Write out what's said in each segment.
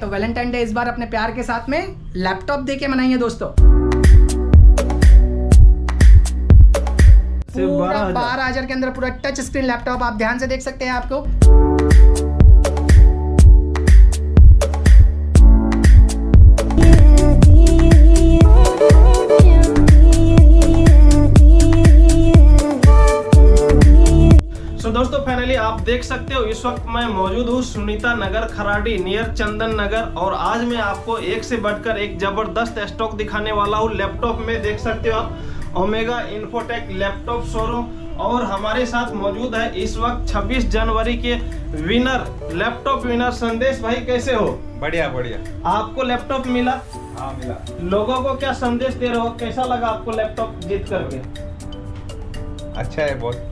तो Valentine day इस बार अपने प्यार के साथ में लैपटॉप देके मनाइए दोस्तों। पूरा 12,000 के अंदर पूरा टच स्क्रीन लैपटॉप आप ध्यान से देख सकते हैं। आपको दोस्तों फाइनली आप देख सकते हो इस वक्त मैं मौजूद हूँ सुनीता नगर खराडी नियर चंदन नगर, और आज मैं आपको एक से बढ़कर एक जबरदस्त स्टॉक दिखाने वाला हूँ लैपटॉप में। देख सकते हो आप ओमेगा इन्फोटेक लैपटॉप शोरूम, और हमारे साथ मौजूद है इस वक्त 26 जनवरी के विनर लैपटॉप विनर संदेश भाई। कैसे हो? बढ़िया बढ़िया। आपको लैपटॉप मिला? हाँ मिला। लोगों को क्या संदेश दे रहे हो? कैसा लगा आपको लैपटॉप जीत करके? अच्छा है बहुत।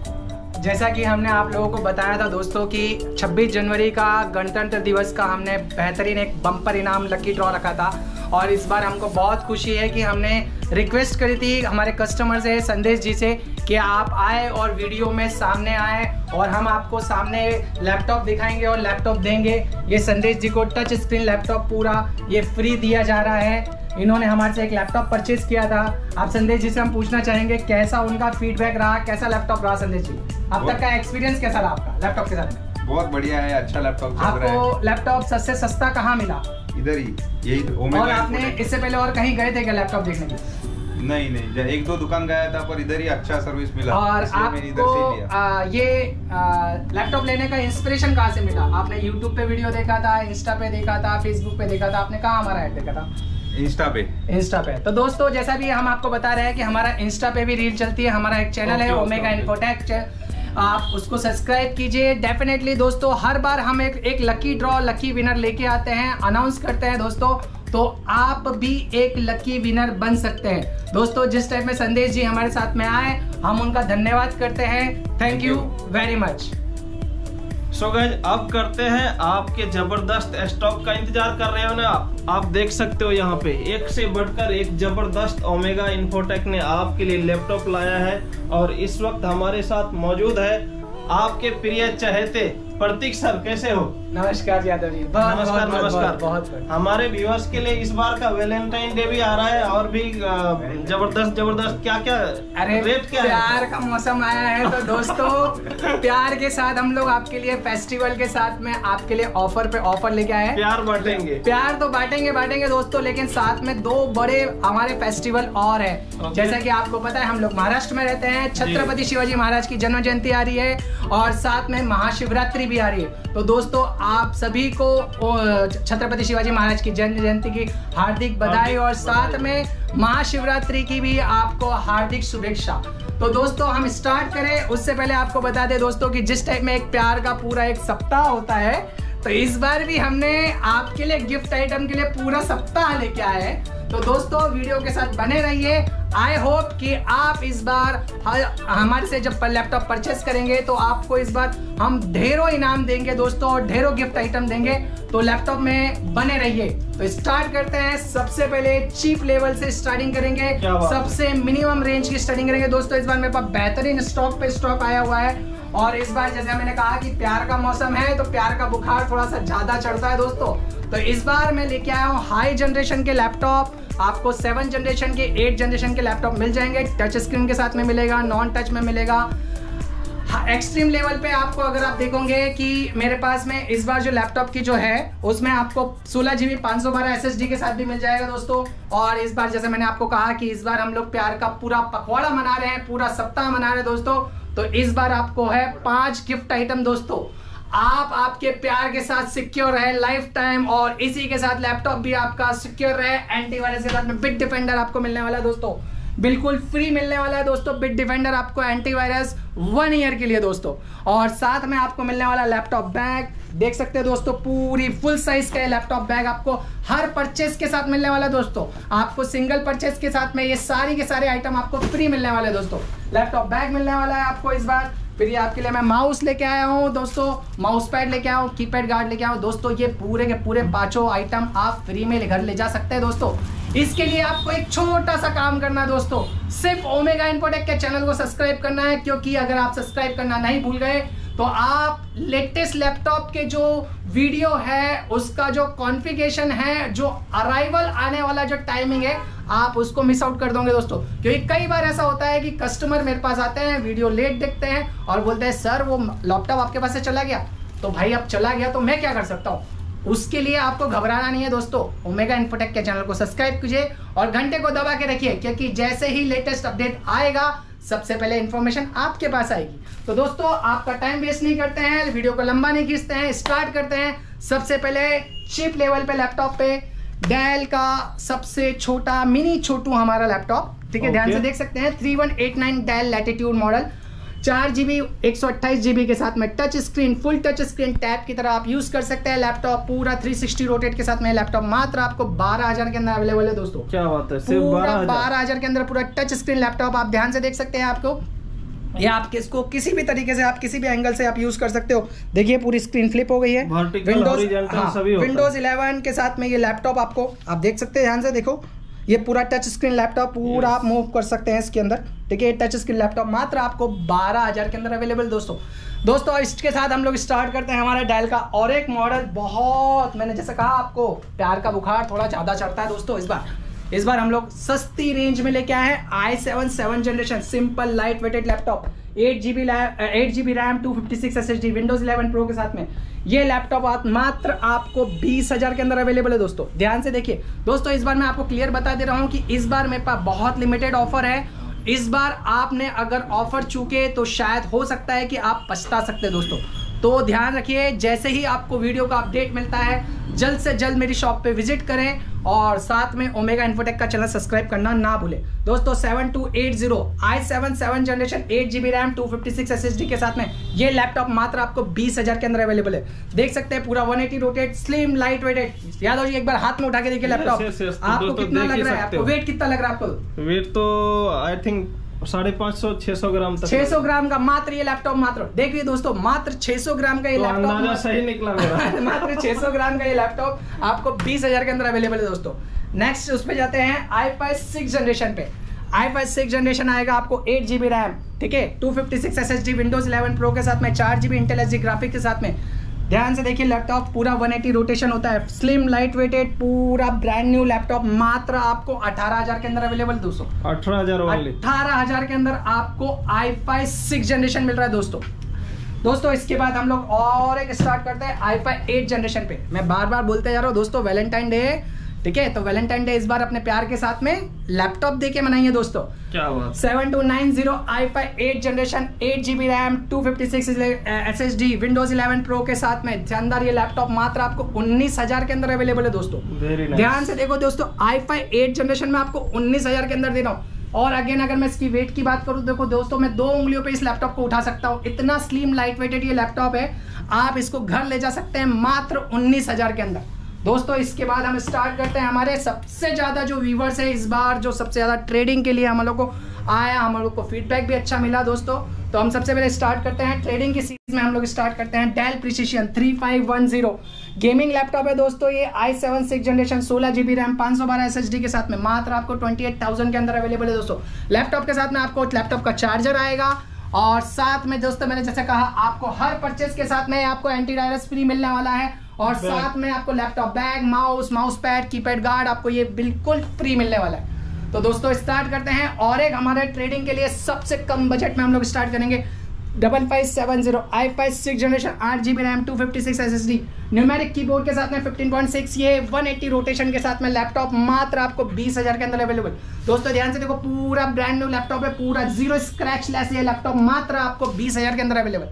जैसा कि हमने आप लोगों को बताया था दोस्तों कि 26 जनवरी का गणतंत्र दिवस का हमने बेहतरीन एक बम्पर इनाम लकी ड्रॉ रखा था, और इस बार हमको बहुत खुशी है कि हमने रिक्वेस्ट करी थी हमारे कस्टमर से संदेश जी से कि आप आए और वीडियो में सामने आए और हम आपको सामने लैपटॉप दिखाएंगे और लैपटॉप देंगे। ये संदेश जी को टच स्क्रीन लैपटॉप पूरा ये फ्री दिया जा रहा है। इन्होंने हमारे से एक लैपटॉप परचेज किया था। आप संदेश जी से हम पूछना चाहेंगे कैसा उनका फीडबैक रहा, कैसा लैपटॉप रहा? संदेश जी अब तक का एक्सपीरियंस कैसा रहा आपका लैपटॉप के साथ? बहुत बढ़िया है, अच्छा लैपटॉप चल रहा है। आपको लैपटॉप सस्ते सस्ता कहाँ मिला? इधर ही, यही ओमेगा। और आपने इससे पहले और कहीं गए थे क्या लैपटॉप देखने के लिए? नहीं नहीं, एक दो दुकान गया था पर इधर ही अच्छा सर्विस मिला और आपको ये लैपटॉप लेने का इंस्पिरेशन कहाँ से मिला? आपने यूट्यूब पे वीडियो देखा था, इंस्टा पे देखा था, फेसबुक पे देखा था? आपने कहाँ हमारा ऐड देखा था? इंस्टा पे। तो दोस्तों जैसा भी हम आपको बता रहे हैं कि हमारा इंस्टा पे भी रील चलती है, हमारा एक चैनल है ओमेगा इन्फोटेक, आप उसको सब्सक्राइब कीजिए। डेफिनेटली दोस्तों हर बार हम एक लकी ड्रॉ लकी विनर लेके आते हैं, अनाउंस करते हैं दोस्तों, तो आप भी एक लकी विनर बन सकते हैं दोस्तों। जिस टाइप में संदेश जी हमारे साथ में आए हम उनका धन्यवाद करते हैं। Thank you very much. So guys अब करते हैं आपके जबरदस्त स्टॉक का इंतजार कर रहे हो ना आप देख सकते हो यहाँ पे एक से बढ़कर एक जबरदस्त ओमेगा इन्फोटेक ने आपके लिए लैपटॉप लाया है, और इस वक्त हमारे साथ मौजूद है आपके प्रिय चहेते प्रतीक सर। कैसे हो? नमस्कार यादव जी। नमस्कार नमस्कार। बहुत हमारे व्यूअर्स के लिए इस बार का वैलेंटाइन डे भी आ रहा है और भी जबरदस्त जबरदस्त क्या क्या रेट क्या प्यार है? का मौसम आया है तो दोस्तों प्यार के साथ हम लोग आपके लिए फेस्टिवल के साथ में आपके लिए ऑफर पे ऑफर लेके आए हैं। प्यार बांटेंगे, प्यार तो बांटेंगे दोस्तों, लेकिन साथ में दो बड़े हमारे फेस्टिवल और है। जैसा की आपको पता है हम लोग महाराष्ट्र में रहते हैं, छत्रपति शिवाजी महाराज की जन्म जयंती आ रही है और साथ में महाशिवरात्रि भी आ रही है। तो दोस्तों आप सभी को छत्रपति शिवाजी महाराज की जन्म जयंती की हार्दिक बधाई और साथ में महाशिवरात्रि की भी आपको हार्दिक शुभेच्छा। तो दोस्तों हम स्टार्ट करें उससे पहले आपको बता दें दोस्तों कि जिस टाइप में एक प्यार का पूरा एक सप्ताह होता है, तो इस बार भी हमने आपके लिए गिफ्ट आइटम के लिए पूरा सप्ताह लेके आए हैं। तो दोस्तों वीडियो के साथ बने रहिए। आई होप कि आप इस बार हमारे से जब लैपटॉप परचेस करेंगे तो आपको इस बार हम ढेरों इनाम देंगे दोस्तों और ढेरों गिफ्ट आइटम देंगे, तो लैपटॉप में बने रहिए। तो स्टार्ट करते हैं। सबसे पहले चीप लेवल से स्टार्टिंग करेंगे, सबसे मिनिमम रेंज की स्टार्टिंग करेंगे दोस्तों। इस बार मेरे पास बेहतरीन स्टॉक पे स्टॉक आया हुआ है, और इस बार जैसे मैंने कहा कि प्यार का मौसम है तो प्यार का बुखार थोड़ा सा ज्यादा चढ़ता है दोस्तों। तो इस बार मैं लेके आया हूँ हाई जनरेशन के लैपटॉप। आपको 7 जनरेशन के 8 जनरेशन के लैपटॉप मिल जाएंगे, टच स्क्रीन के साथ में मिलेगा, नॉन टच में मिलेगा। एक्सट्रीम लेवल पे आपको अगर आप देखोगे कि मेरे पास में इस बार जो लैपटॉप की जो है उसमें आपको 16 GB 512 SSD के साथ भी मिल जाएगा दोस्तों। और इस बार जैसे मैंने आपको कहा कि इस बार हम लोग प्यार का पूरा पखवाड़ा मना रहे हैं, पूरा सप्ताह मना रहे हैं दोस्तों। तो इस बार आपको है 5 गिफ्ट आइटम दोस्तों। आप आपके प्यार के साथ सिक्योर रहे लाइफ टाइम, और इसी के साथ लैपटॉप भी आपका सिक्योर रहे। एंटीवायरस के साथ में BitDefender आपको मिलने वाला है दोस्तों, बिल्कुल फ्री मिलने वाला है दोस्तों। BitDefender आपको एंटीवायरस 1 ईयर के लिए दोस्तों, और साथ में आपको मिलने वाला लैपटॉप बैग। देख सकते हैं दोस्तों पूरी फुल साइज का लैपटॉप बैग आपको हर परचेस के साथ मिलने वाला है दोस्तों। आपको सिंगल परचेस के साथ में ये सारी के सारे आइटम आपको फ्री मिलने वाले दोस्तों। लैपटॉप बैग मिलने वाला है आपको इस बार। फिर ये आपके लिए मैं माउस लेके आया हूँ दोस्तों, माउस पैड लेके आया हूँ, कीपैड गार्ड लेके आया हूँ दोस्तों। ये पूरे के पूरे 5 आइटम आप फ्री में घर ले जा सकते हैं दोस्तों। इसके लिए आपको एक छोटा सा काम करना है दोस्तों, सिर्फ ओमेगा इन्फोटेक के चैनल को सब्सक्राइब करना है, क्योंकि अगर आप सब्सक्राइब करना नहीं भूल गए तो आप लेटेस्ट लैपटॉप के जो वीडियो है उसका जो कॉन्फ़िगरेशन है, जो अराइवल आने वाला जो टाइमिंग है, आप उसको मिस आउट कर दोगे दोस्तों। क्योंकि कई बार ऐसा होता है कि कस्टमर मेरे पास आते हैं, वीडियो लेट देखते हैं और बोलते हैं सर वो लैपटॉप आपके पास से चला गया। तो भाई अब चला गया तो मैं क्या कर सकता हूँ? उसके लिए आपको घबराना नहीं है दोस्तों। ओमेगा इन्फोटेक के चैनल को सब्सक्राइब कीजिए और घंटे को दबा के रखिए, क्योंकि जैसे ही लेटेस्ट अपडेट आएगा सबसे पहले इंफॉर्मेशन आपके पास आएगी। तो दोस्तों आपका टाइम वेस्ट नहीं करते हैं, वीडियो को लंबा नहीं खींचते हैं, स्टार्ट करते हैं। सबसे पहले चीप लेवल पे लैपटॉप पे डेल का सबसे छोटा मिनी छोटू हमारा लैपटॉप, ठीक है, ध्यान से देख सकते हैं। 3189 Dell Latitude model, 4 GB 128 GB के साथ में touch screen, full touch screen, tab की तरह आप यूज कर सकते हैं। लैपटॉप पूरा 360 रोटेट के साथ में लैपटॉप मात्र आपको 12,000 के अंदर अवेलेबल है दोस्तों। क्या बात है, सिर्फ 12,000 के अंदर पूरा टच स्क्रीन लैपटॉप। आप ध्यान से देख सकते हैं, आपको या आप इसको किसी भी तरीके से, आप किसी भी एंगल से आप यूज कर सकते हो। देखिए पूरी स्क्रीन फ्लिप हो गई है। विंडोज 11 के साथ में ये लैपटॉप आपको, आप देख सकते हैं, ध्यान से देखो, ये पूरा टच स्क्रीन लैपटॉप पूरा आप मूव कर सकते हैं इसके अंदर, ठीक है। टच स्क्रीन लैपटॉप मात्र आपको 12,000 के अंदर अवेलेबल दोस्तों। इसके साथ हम लोग स्टार्ट करते हैं हमारा डेल का और एक मॉडल। बहुत, मैंने जैसे कहा आपको, प्यार का बुखार थोड़ा ज़्यादा चढ़ता है दोस्तों। इस बार हम लोग सस्ती रेंज में लेके आए हैं i7 7th generation, simple light weighted laptop, 8 GB RAM, 256 SSD, Windows 11 Pro के साथ में ये लैपटॉप आप मात्र आपको 20,000 के अंदर अवेलेबल है दोस्तों। ध्यान से देखिए दोस्तों, इस बार मैं आपको क्लियर बता दे रहा हूँ कि इस बार मेरे पास बहुत लिमिटेड ऑफर है। इस बार आपने अगर ऑफर चूके तो शायद हो सकता है कि आप पछता सकते हैं दोस्तों। तो ध्यान रखिए, जैसे ही आपको वीडियो का अपडेट मिलता है जल्द से जल्द मेरी शॉप पे विजिट करें और साथ में ओमेगा इन्फोटेक का चैनल सब्सक्राइब करना ना भूलें दोस्तों। 7280 i7 7th generation, 8 GB RAM, 256 SSD के साथ में ये लैपटॉप मात्र आपको 20,000 के अंदर अवेलेबल है। देख सकते हैं पूरा 180 रोटेट, स्लिम लाइट वेटेड। याद हो, एक बार हाथ में उठा के देखिए लैपटॉप, आपको कितना लग रहा है, आपको वेट कितना लग रहा है? आपको वेट तो आई थिंक 550-600 ग्राम तक, 600 ग्राम का मात्र ये लैपटॉप। मात्र देखिए दोस्तों, मात्र 600 ग्राम का ये लैपटॉप, तो सही निकला मेरा मात्र 600 ग्राम का ये लैपटॉप आपको 20,000 के अंदर अवेलेबल है दोस्तों। नेक्स्ट उस पे जाते हैं i5 6th जनरेशन पे। i5 6th जनरेशन आएगा आपको 8 GB रैम, ठीक है, 256 SSD, विंडोज 11 प्रो के साथ में, 4 GB इंटेल HD ग्राफिक के साथ में। ध्यान से देखिए लैपटॉप पूरा 180 रोटेशन होता है, स्लिम लाइट वेटेड, पूरा ब्रांड न्यू लैपटॉप मात्र आपको 18,000 के अंदर अवेलेबल दोस्तों। 18,000 के अंदर आपको i5 6th जनरेशन मिल रहा है दोस्तों। इसके बाद हम लोग और एक स्टार्ट करते हैं i5 8th जनरेशन पे। मैं बार बार बोलते जा रहा हूँ दोस्तों, वैलेंटाइन डे, ठीक है, तो वैलेंटाइन डे इस बार अपने प्यार के साथ में लैपटॉप देके मनाइए दोस्तों। क्या बात। 7290 i5 8th generation, 8 GB RAM, 256 SSD, Windows 11 Pro के साथ में शानदार ये लैपटॉप मात्र आपको 19,000 के अंदर अवेलेबल है दोस्तों। Very nice. ध्यान से देखो दोस्तों, i5 8th जनरेशन में आपको 19,000 के अंदर दे रहा हूँ। और अगेन अगर मैं इसकी वेट की बात करूँ, देखो दोस्तों, मैं 2 उंगलियों पर इस लैपटॉप को उठा सकता हूँ। इतना स्लिम लाइट वेटेड ये लैपटॉप है, आप इसको घर ले जा सकते हैं मात्र 19,000 के अंदर दोस्तों। इसके बाद हम स्टार्ट करते हैं हमारे सबसे ज़्यादा जो व्यूवर्स है इस बार, जो सबसे ज़्यादा ट्रेडिंग के लिए हम लोग को आया, हम लोग को फीडबैक भी अच्छा मिला दोस्तों। तो हम सबसे पहले स्टार्ट करते हैं ट्रेडिंग की सीरीज में, हम लोग स्टार्ट करते हैं डेल प्रिसिशन 3510 गेमिंग लैपटॉप है दोस्तों। ये i7 6th generation, 16 GB RAM, 512 SSD के साथ में मात्र आपको 28,000 के अंदर अवेलेबल है दोस्तों। लैपटॉप के साथ में आपको लैपटॉप का चार्जर आएगा और साथ में दोस्तों मैंने जैसे कहा आपको हर परचेज के साथ में आपको एंटीवायरस फ्री मिलने वाला है और साथ में आपको laptop bag, mouse pad, keypad guard आपको ये बिल्कुल फ्री मिलने वाला है। तो दोस्तों स्टार्ट करते हैं और एक हमारे ट्रेडिंग के लिए सबसे कम बजट में हम लोग स्टार्ट करेंगे 5570 i5 6th generation, 8 GB RAM, 256 SSD, numeric keyboard के साथ में 15.6, ये 180 रोटेशन के साथ में लैपटॉप मात्र आपको 20,000 के अंदर अवेलेबल दोस्तों। ध्यान से देखो पूरा ब्रांड न्यू लैपटॉप है, पूरा जीरो स्क्रैच लेस ये लैपटॉप मात्र आपको 20,000 के अंदर अवेलेबल।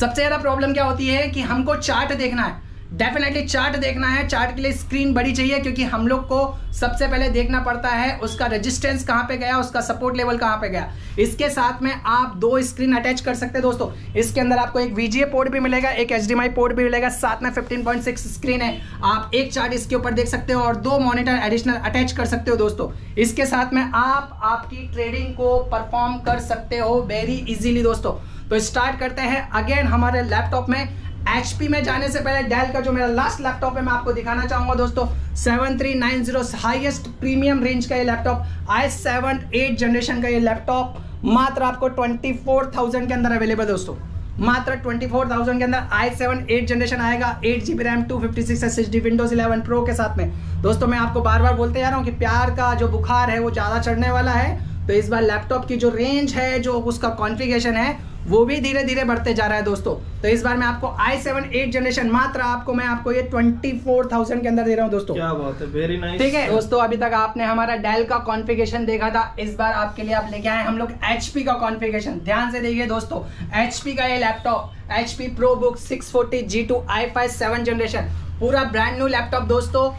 सबसे ज़्यादा प्रॉब्लम क्या होती है कि हमको चार्ट देखना है, डेफिनेटली चार्ट देखना है। चार्ट के लिए स्क्रीन बड़ी चाहिए क्योंकि हम लोग को सबसे पहले देखना पड़ता है उसका रेजिस्टेंस कहाँ पे गया, उसका सपोर्ट लेवल कहाँ पे गया। इसके साथ में आप 2 स्क्रीन अटैच कर सकते हैं दोस्तों। इसके अंदर आपको एक VGA पोर्ट भी मिलेगा, एक HDMI पोर्ट भी मिलेगा, साथ में 15.6 स्क्रीन है, आप एक चार्ट इसके ऊपर देख सकते हो और 2 मॉनिटर एडिशनल अटैच कर सकते हो दोस्तों। इसके साथ में आप आपकी ट्रेडिंग को परफॉर्म कर सकते हो वेरी इजीली दोस्तों। तो स्टार्ट करते हैं अगेन हमारे लैपटॉप में। HP में जाने से पहले डेल का जो मेरा लास्ट लैपटॉप है मैं आपको दिखाना चाहूंगा दोस्तों। 7390 हाईएस्ट प्रीमियम रेंज का ये लैपटॉप, i7 8th जनरेशन का ये लैपटॉप मात्र आपको 24,000 के अंदर अवेलेबल दोस्तों। मात्र 24,000 के अंदर i7 8th जनरेशन आएगा, 8GB RAM, 256 SSD, Windows 11 Pro के साथ में। दोस्तों मैं आपको बार बार बोलते जा रहा हूँ कि प्यार का जो बुखार है वो ज़्यादा चढ़ने वाला है, तो इस बार लैपटॉप की जो रेंज है, जो उसका कॉन्फ़िगरेशन है, वो भी धीरे धीरे बढ़ते जा रहा है दोस्तों। तो इस बार मैं आपको i7 8th जनरेशन मात्र आपको ये 24,000 के अंदर दे रहा हूँ दोस्तों। क्या बात है, वेरी नाइस। ठीक है दोस्तों, अभी तक आपने हमारा डेल का कॉन्फ़िगरेशन देखा था, इस बार आपके लिए आप लेके आए हम लोग HP का कॉन्फ़िगरेशन। ध्यान से देखिए दोस्तों, HP का ये laptop HP ProBook 640 G2 i5 7th generation, पूरा ब्रांड न्यू लैपटॉप दोस्तों,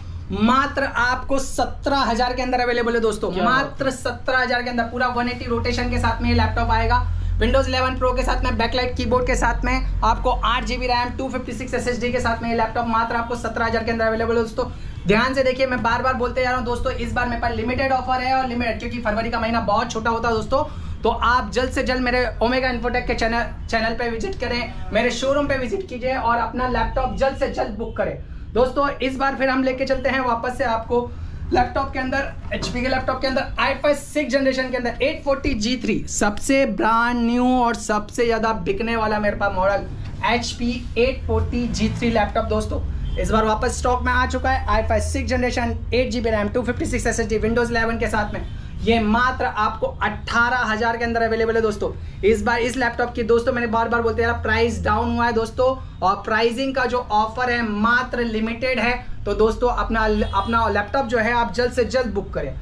मात्र आपको 17,000 के अंदर अवेलेबल है दोस्तों। मात्र 17,000 के अंदर पूरा 180 रोटेशन के साथ में ये लैपटॉप आएगा, विंडोज 11 प्रो के साथ में, बैकलाइट कीबोर्ड के साथ में, आपको 8GB रैम, 256 SSD के साथ में ये लैपटॉप मात्र आपको 17,000 के अंदर अवेलेबल है दोस्तों। ध्यान से देखिए, मैं बार बार बोलते जा रहा हूँ दोस्तों, इस बार मेरे पास लिमिटेड ऑफर है, और लिमिटेड क्योंकि फरवरी का महीना बहुत छोटा होता है दोस्तों। तो आप जल्द से जल्द मेरे ओमेगा इन्फोटेक के चैनल पे विजिट करें, मेरे शोरूम पे विजिट कीजिए और अपना लैपटॉप जल्द से जल्द बुक करें दोस्तों। इस बार फिर हम लेके चलते हैं वापस से आपको लैपटॉप के अंदर, एचपी के लैपटॉप के अंदर i5 6th जनरेशन के अंदर 840 G3, सबसे ब्रांड न्यू और सबसे ज़्यादा बिकने वाला मेरे पास मॉडल HP 840 G3 लैपटॉप दोस्तों, इस बार वापस स्टॉक में आ चुका है। i5 6th generation, 8GB RAM, 256 SSD, Windows 11 के साथ में, ये मात्र आपको 18,000 के अंदर अवेलेबल है दोस्तों। इस बार इस लैपटॉप की दोस्तों मैंने बार बार बोलते यार प्राइस डाउन हुआ है दोस्तों, और प्राइसिंग का जो ऑफर है मात्र लिमिटेड है, तो दोस्तों अपना लैपटॉप जो है आप जल्द से जल्द बुक करें।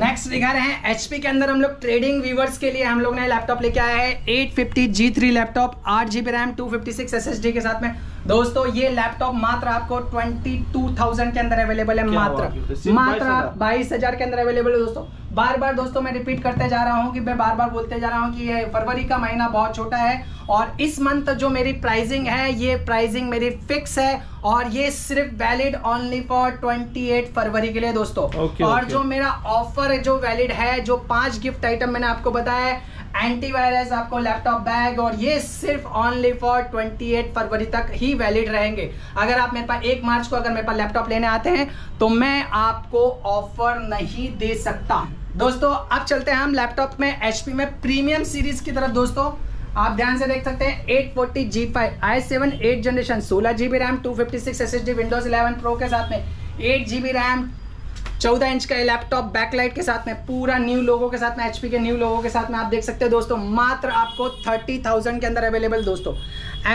नेक्स्ट दिखा रहे हैं HP के अंदर हम लोग ट्रेडिंग व्यूवर्स के लिए हम लोग ने लैपटॉप लेके आया है 850 G3 laptop, 8GB RAM, 256 SSD के साथ में दोस्तों। ये लैपटॉप मात्र आपको 22,000 के अंदर अवेलेबल है, मात्र 22,000 के अंदर अवेलेबल है दोस्तों। बार बार दोस्तों मैं रिपीट करते जा रहा हूँ कि मैं बार बार बोलते जा रहा हूँ कि ये फरवरी का महीना बहुत छोटा है, और इस मंथ जो मेरी प्राइसिंग है, ये प्राइसिंग मेरी फिक्स है, और ये सिर्फ वैलिड ओनली फॉर 28 फरवरी के लिए दोस्तों। और जो मेरा ऑफर जो वैलिड है, जो 5 गिफ्ट आइटम मैंने आपको बताया है, एंटीवायरस, आपको लैपटॉप बैग, और ये सिर्फ ऑनली फॉर 28 फरवरी तक ही वैलिड रहेंगे। अगर आप मेरे पास 1 मार्च को अगर मेरे पास लैपटॉप लेने आते हैं तो मैं आपको ऑफर नहीं दे सकता दोस्तों। अब चलते हैं हम लैपटॉप में HP में प्रीमियम सीरीज की तरफ दोस्तों। आप ध्यान से देख सकते हैं 840 G5 i7 8th generation, 16GB RAM, 256 SSD, Windows 11 Pro के साथ में, 8GB रैम, 14 इंच का ये लैपटॉप, बैकलाइट के साथ में, पूरा न्यू लोगों के साथ में, HP के न्यू लोगों के साथ में आप देख सकते हो दोस्तों। मात्र आपको 30,000 के अंदर अवेलेबल दोस्तों।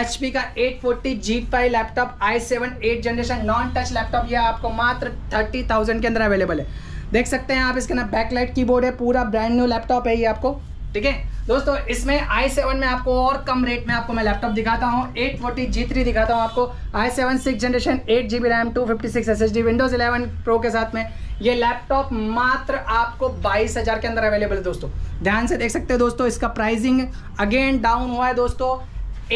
HP का 840 G5 laptop i7 8th generation non touch laptop, ये आपको मात्र 30,000 के अंदर अवेलेबल है। देख सकते हैं आप, इसके अंदर बैकलाइट कीबोर्ड है, पूरा ब्रांड न्यू लैपटॉप है ये आपको। ठीक है दोस्तों, इसमें i7 में आपको और कम रेट में आपको मैं लैपटॉप दिखाता हूँ, 840 G3 दिखाता हूँ आपको, i7 6th generation, 8GB RAM, 256 SSD, Windows 11 Pro के साथ में, ये लैपटॉप मात्र आपको 22,000 के अंदर अवेलेबल है दोस्तों। ध्यान से देख सकते हो दोस्तों, इसका प्राइसिंग अगेन डाउन हुआ है दोस्तों।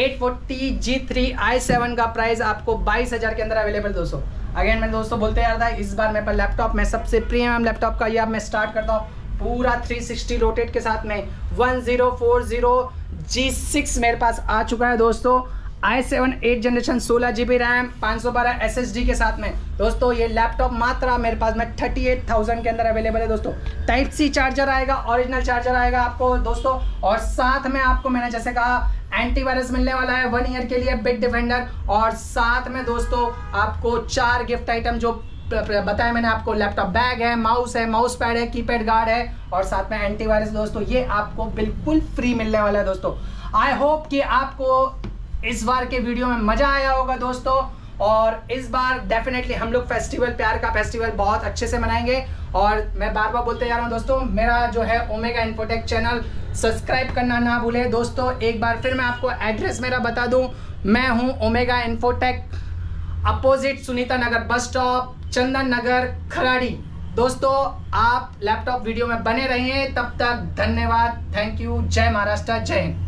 840 G3 i7 का प्राइस आपको 22,000 के अंदर अवेलेबल दोस्तों। अगेन मैं दोस्तों बोलते जा रहा था, इस बार मेरे पास लैपटॉप में सबसे प्रीमियम लैपटॉप का ये अब मैं स्टार्ट करता हूँ, पूरा 360 रोटेट के साथ में 1040 G6 मेरे पास आ चुका है दोस्तों, i7 8th generation, 16GB RAM, 512 SSD के साथ में दोस्तों। ये लैपटॉप मात्रा मेरे पास में 38,000 के अंदर अवेलेबल है दोस्तों। Type-C चार्जर आएगा, ओरिजिनल चार्जर आएगा आपको दोस्तों, और साथ में आपको मैंने जैसे कहा एंटीवायरस मिलने वाला है 1 ईयर के लिए, BitDefender, और साथ में दोस्तों आपको 4 गिफ्ट आइटम जो बताया मैंने आपको, लैपटॉप बैग है, माउस है, माउस पैड है, कीपैड गार्ड है, और साथ में एंटीवायरस दोस्तों, ये आपको बिल्कुल फ्री मिलने वाला है दोस्तों। आई होप कि आपको इस बार के वीडियो में मजा आया होगा दोस्तों, और इस बार डेफिनेटली हम लोग फेस्टिवल, प्यार का फेस्टिवल बहुत अच्छे से मनाएंगे। और मैं बार बार बोलते जा रहा हूँ दोस्तों, मेरा जो है ओमेगा इन्फोटेक चैनल सब्सक्राइब करना ना भूले दोस्तों। एक बार फिर मैं आपको एड्रेस मेरा बता दूँ, मैं हूँ omega infotech, opposite Sunita Nagar bus stop, Chandan Nagar, Kharadi दोस्तों। आप लैपटॉप वीडियो में बने रहिए, तब तक धन्यवाद, थैंक यू, जय महाराष्ट्र, जय हिंद।